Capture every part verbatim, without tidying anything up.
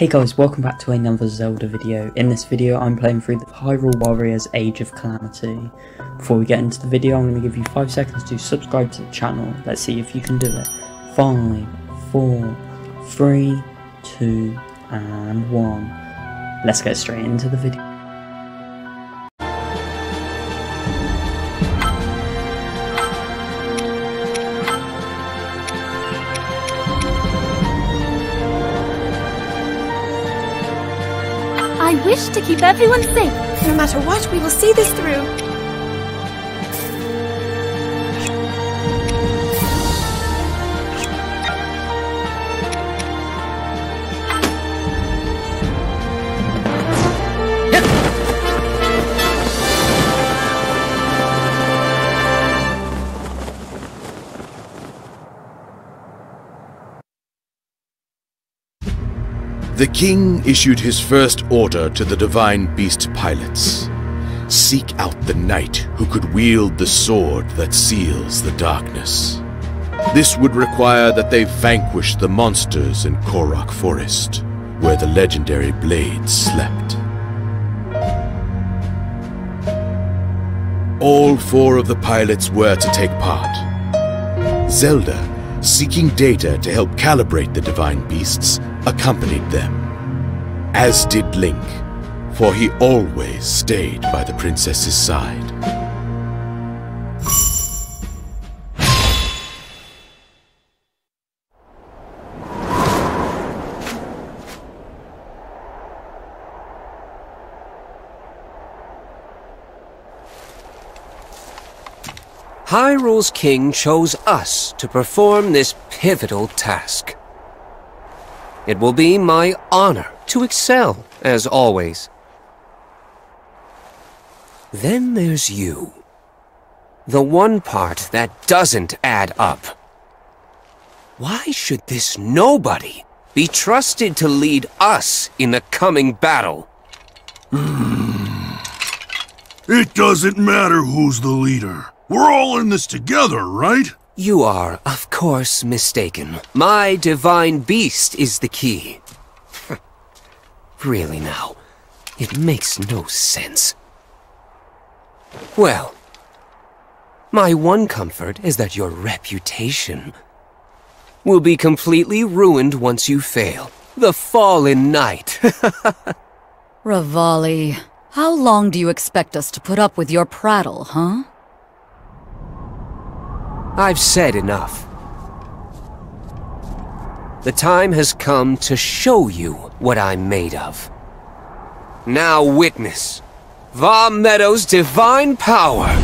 Hey guys, welcome back to another Zelda video. In this video I'm playing through the Hyrule Warriors Age of Calamity. Before we get into the video I'm going to give you five seconds to subscribe to the channel. Let's see if you can do it. five, four, three, two and one. Let's get straight into the video. I wish to keep everyone safe. No matter what, we will see this through. The king issued his first order to the Divine Beast pilots. Seek out the knight who could wield the sword that seals the darkness. This would require that they vanquish the monsters in Korok Forest, where the legendary blade slept. All four of the pilots were to take part. Zelda, seeking data to help calibrate the Divine Beasts, accompanied them, as did Link, for he always stayed by the princess's side. Hyrule's king chose us to perform this pivotal task. It will be my honor to excel, as always. Then there's you. The one part that doesn't add up. Why should this nobody be trusted to lead us in the coming battle? Hmm. It doesn't matter who's the leader. We're all in this together, right? You are, of course, mistaken. My Divine Beast is the key. Really now, it makes no sense. Well, my one comfort is that your reputation will be completely ruined once you fail. The fallen knight. Revali, how long do you expect us to put up with your prattle, huh? I've said enough. The time has come to show you what I'm made of. Now witness Val Meadow's divine power!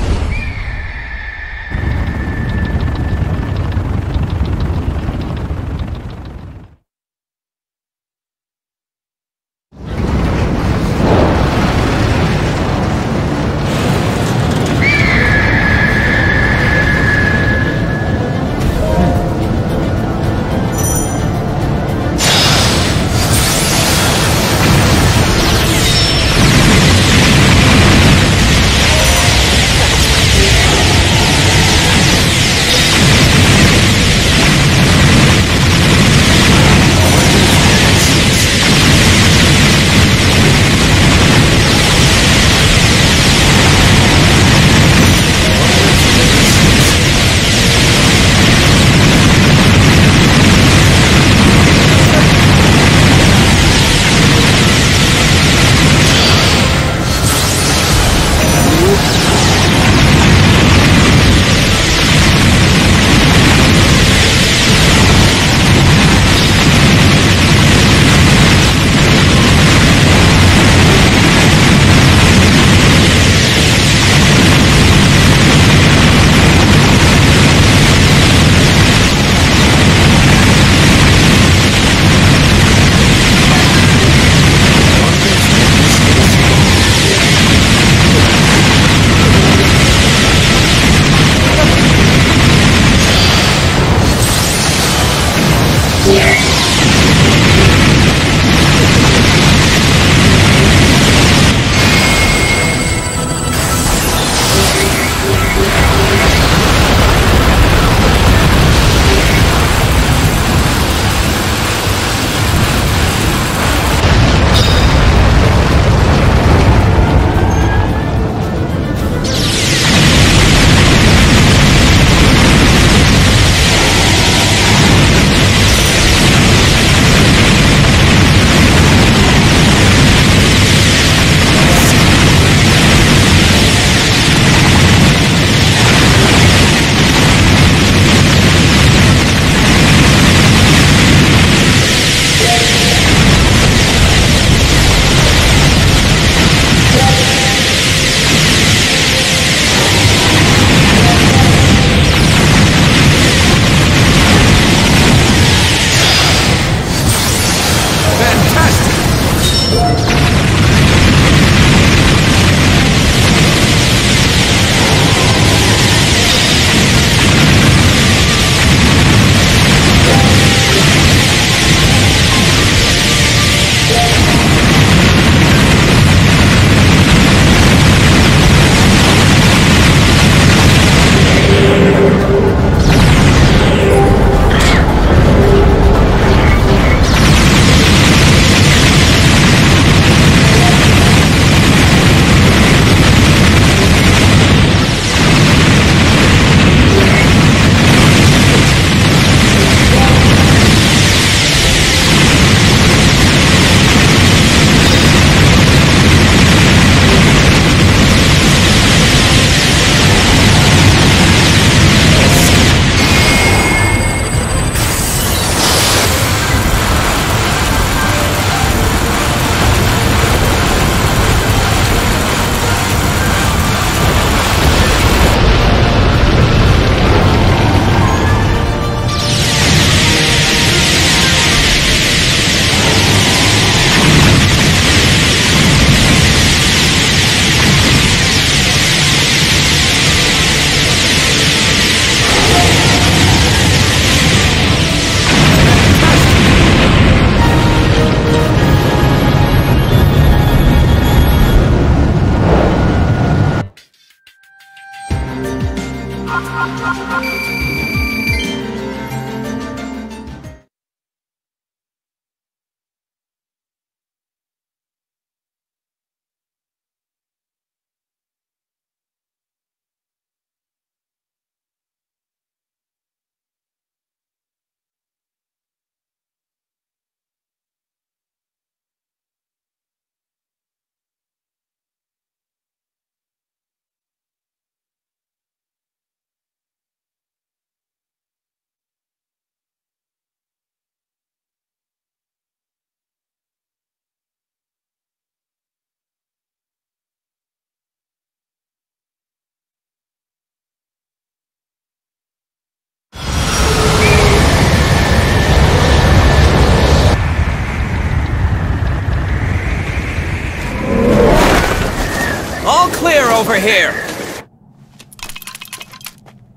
over here.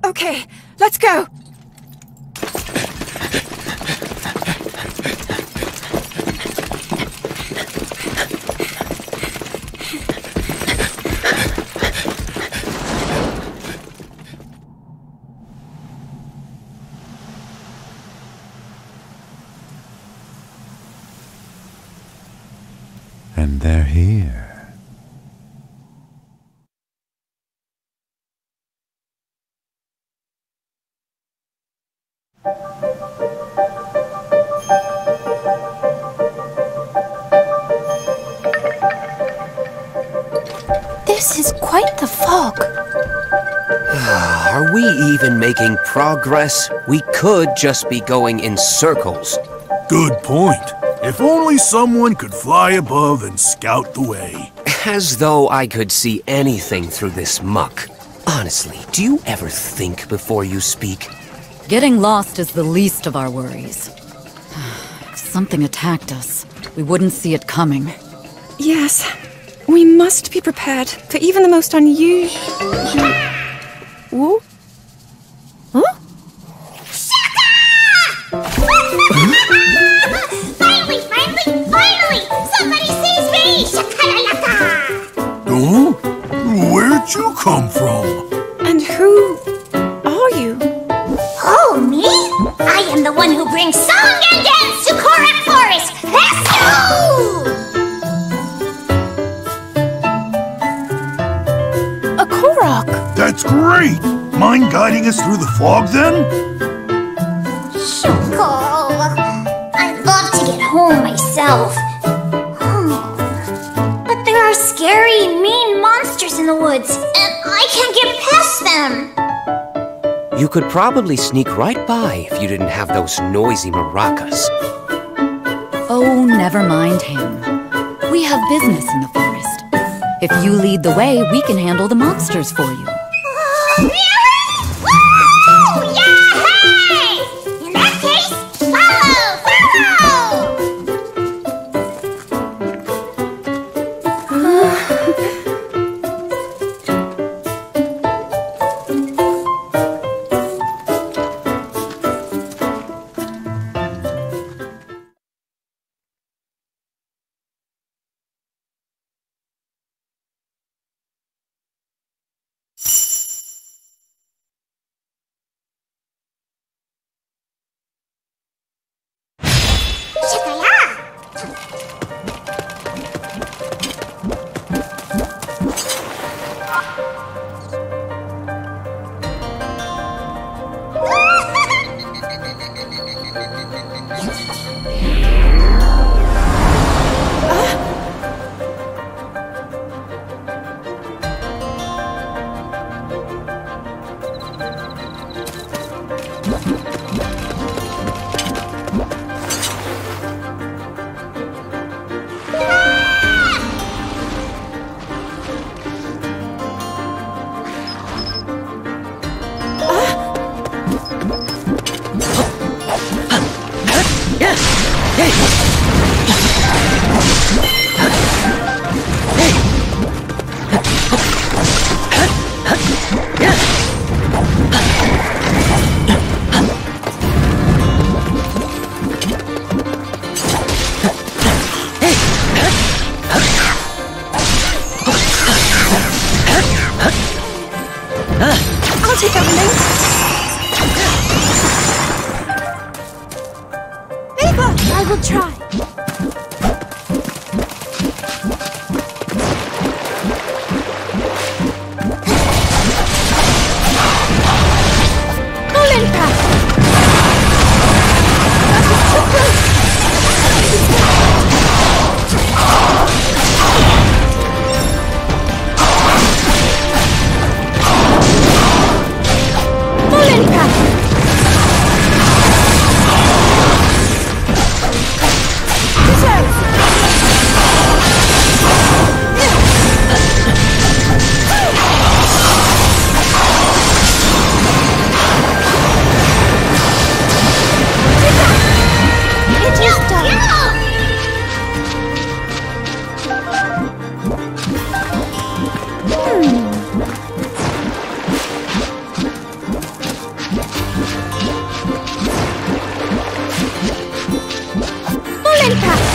Okay, let's go. And they're here. This is quite the fog. Are we even making progress? We could just be going in circles. Good point. If only someone could fly above and scout the way. As though I could see anything through this muck. Honestly, do you ever think before you speak? Getting lost is the least of our worries. If something attacked us, we wouldn't see it coming. Yes. We must be prepared for even the most unusual... Whoa? Huh? Finally, finally, finally! Somebody sees me! Shakaalaka! Oh? Where'd you come from? And who are you? Oh, me? I am the one who brings song and dance to Korok Forest! Let's go! That's great! Mind guiding us through the fog, then? Sure. I'd love to get home myself. Hmm. But there are scary, mean monsters in the woods, and I can't get past them. You could probably sneak right by if you didn't have those noisy maracas. Oh, never mind him. We have business in the forest. If you lead the way, we can handle the monsters for you. Really? Woo! Yay! In that case, follow! Shakaalaka! Get out!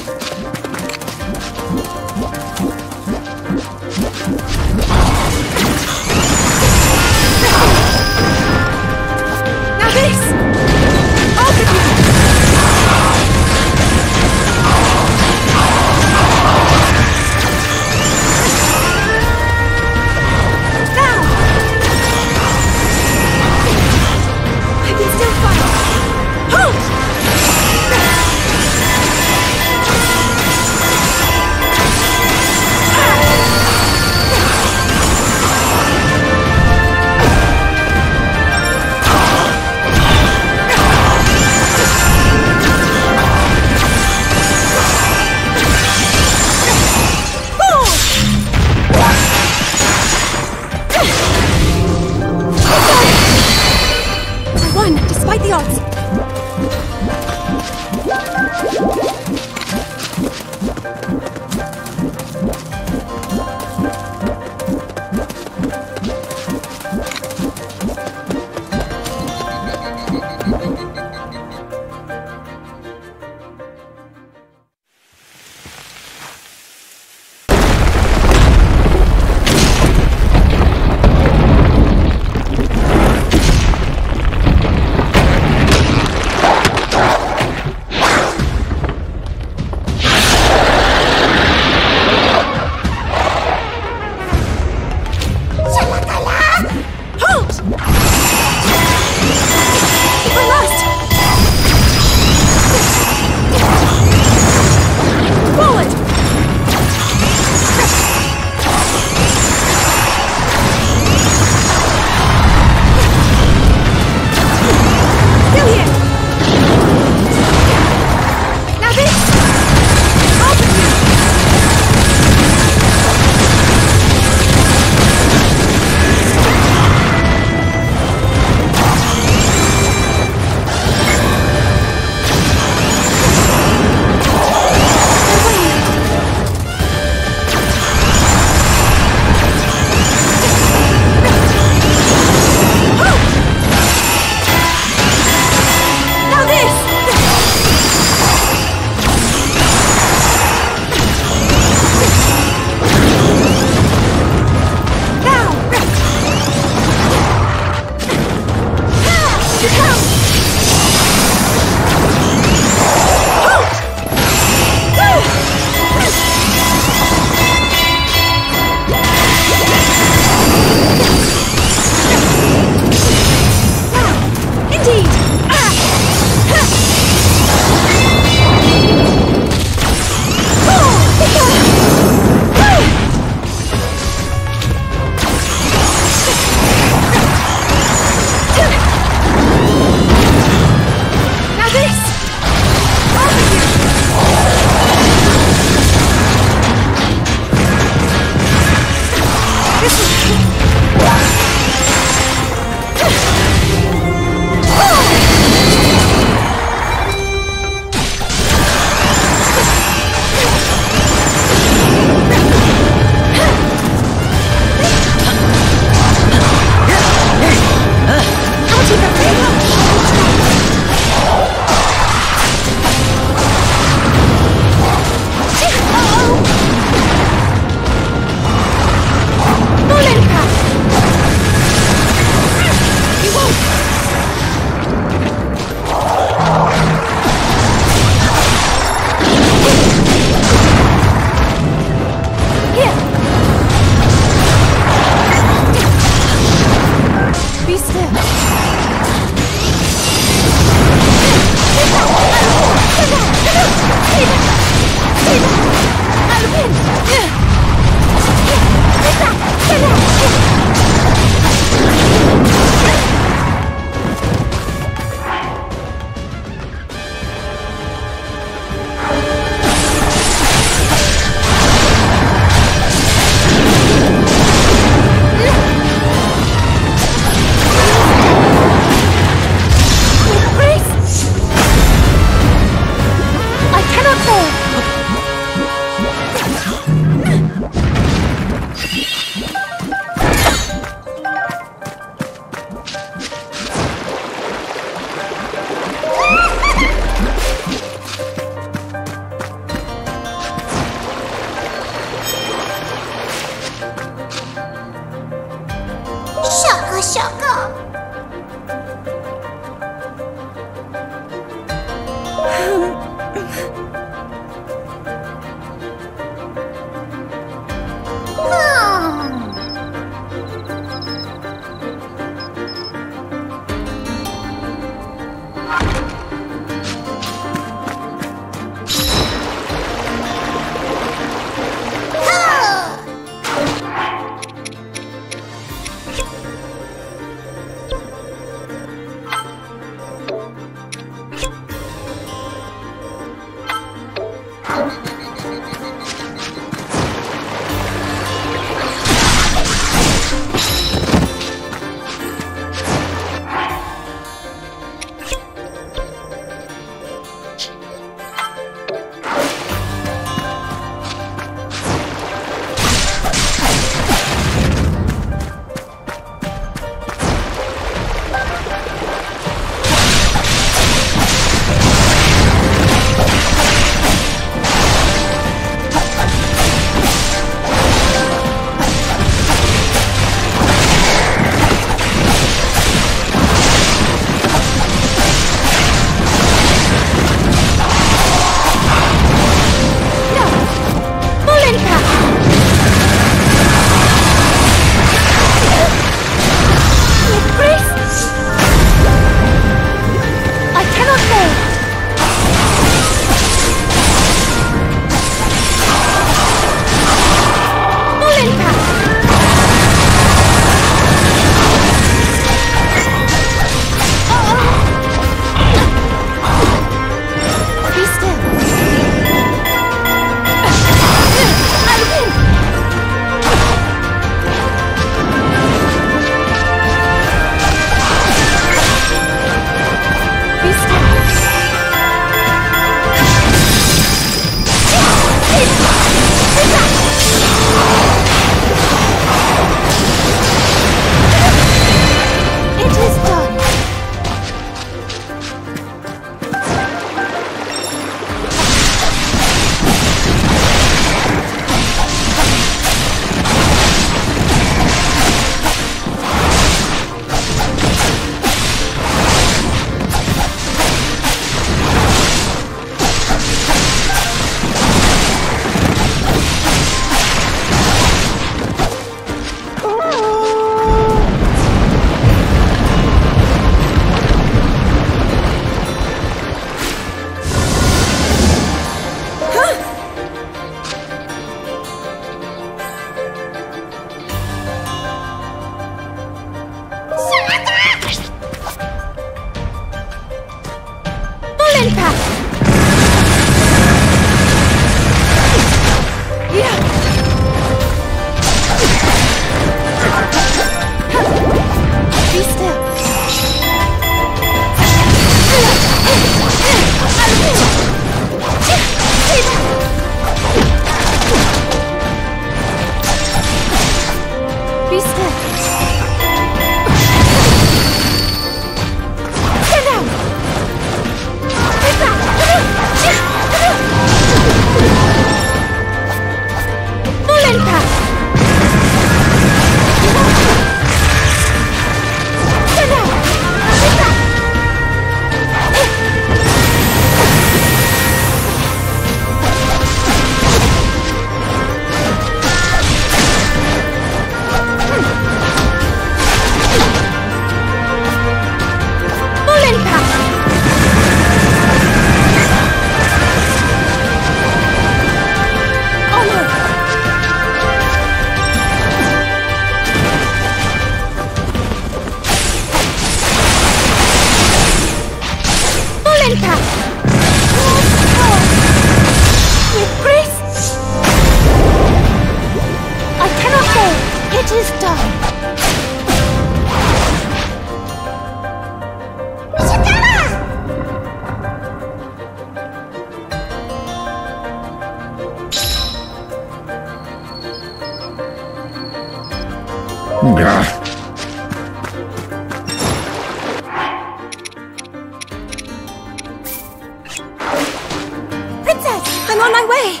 way!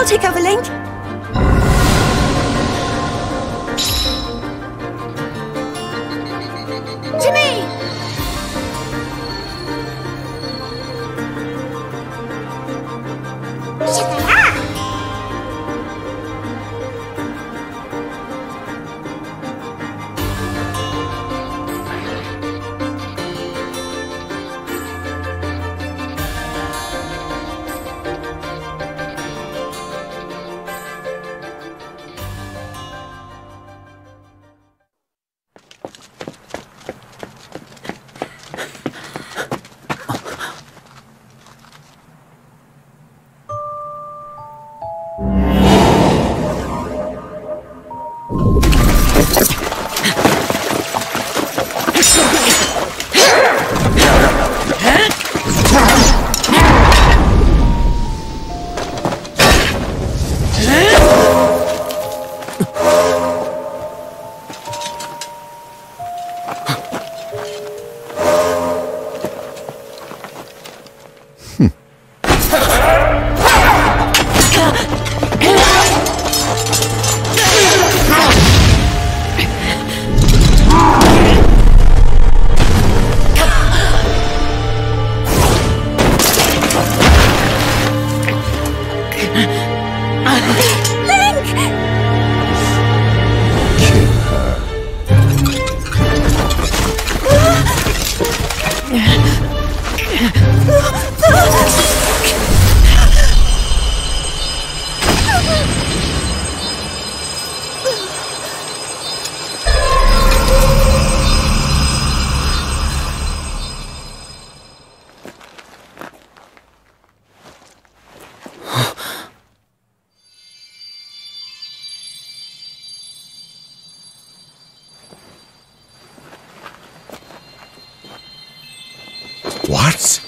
I'll take over, Link. What?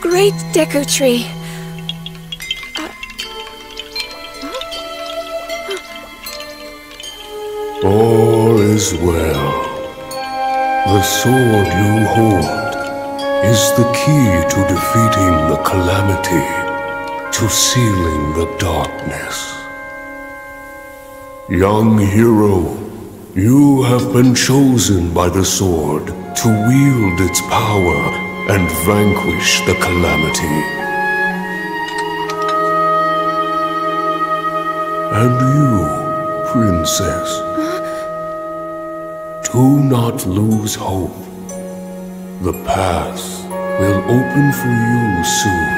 Great Deku Tree. All is well. The sword you hold is the key to defeating the calamity, to sealing the darkness. Young hero, you have been chosen by the sword to wield its power and vanquish the calamity. And you, princess, do not lose hope. The path will open for you soon.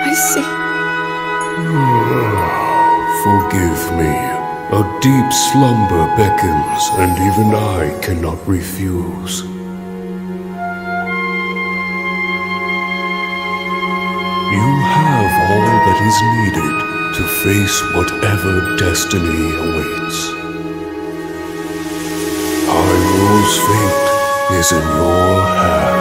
I see. Forgive me. A deep slumber beckons, and even I cannot refuse. You have all that is needed to face whatever destiny awaits. Hyrule's fate is in your hands.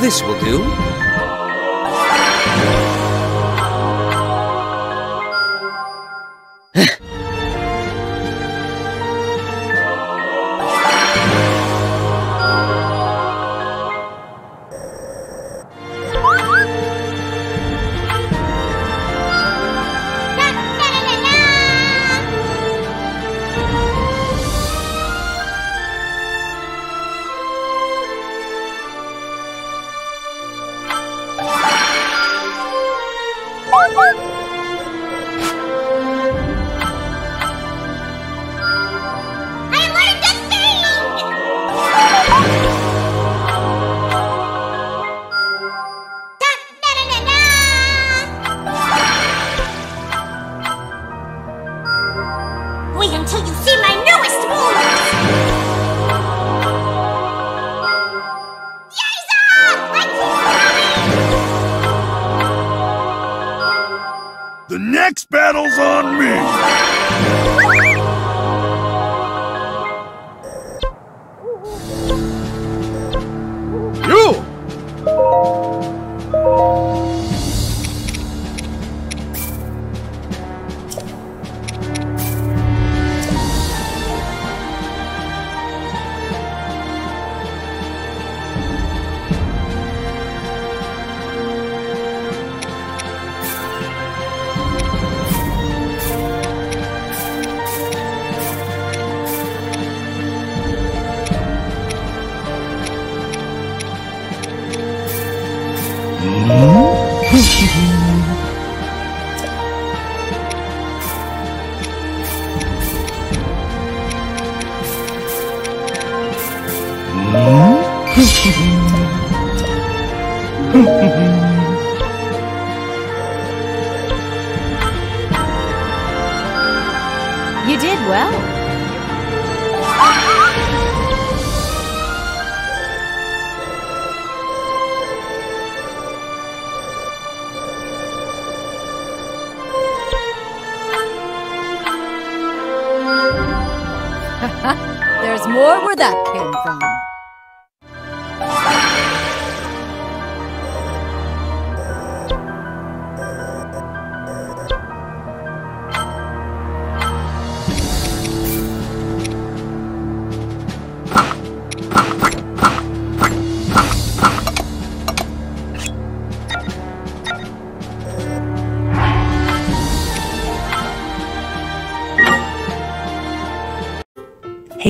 This will do.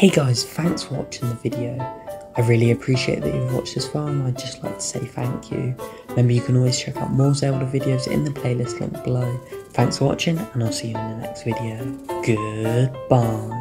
Hey guys, thanks for watching the video. I really appreciate that you've watched this far and I'd just like to say thank you. Remember you can always check out more Zelda videos in the playlist link below. Thanks for watching and I'll see you in the next video. Goodbye.